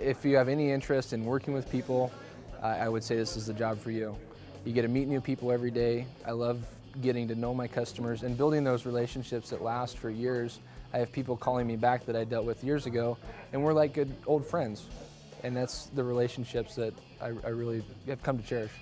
If you have any interest in working with people, I would say this is the job for you. You get to meet new people every day. I love getting to know my customers and building those relationships that last for years. I have people calling me back that I dealt with years ago, and we're like good old friends. And that's the relationships that I really have come to cherish.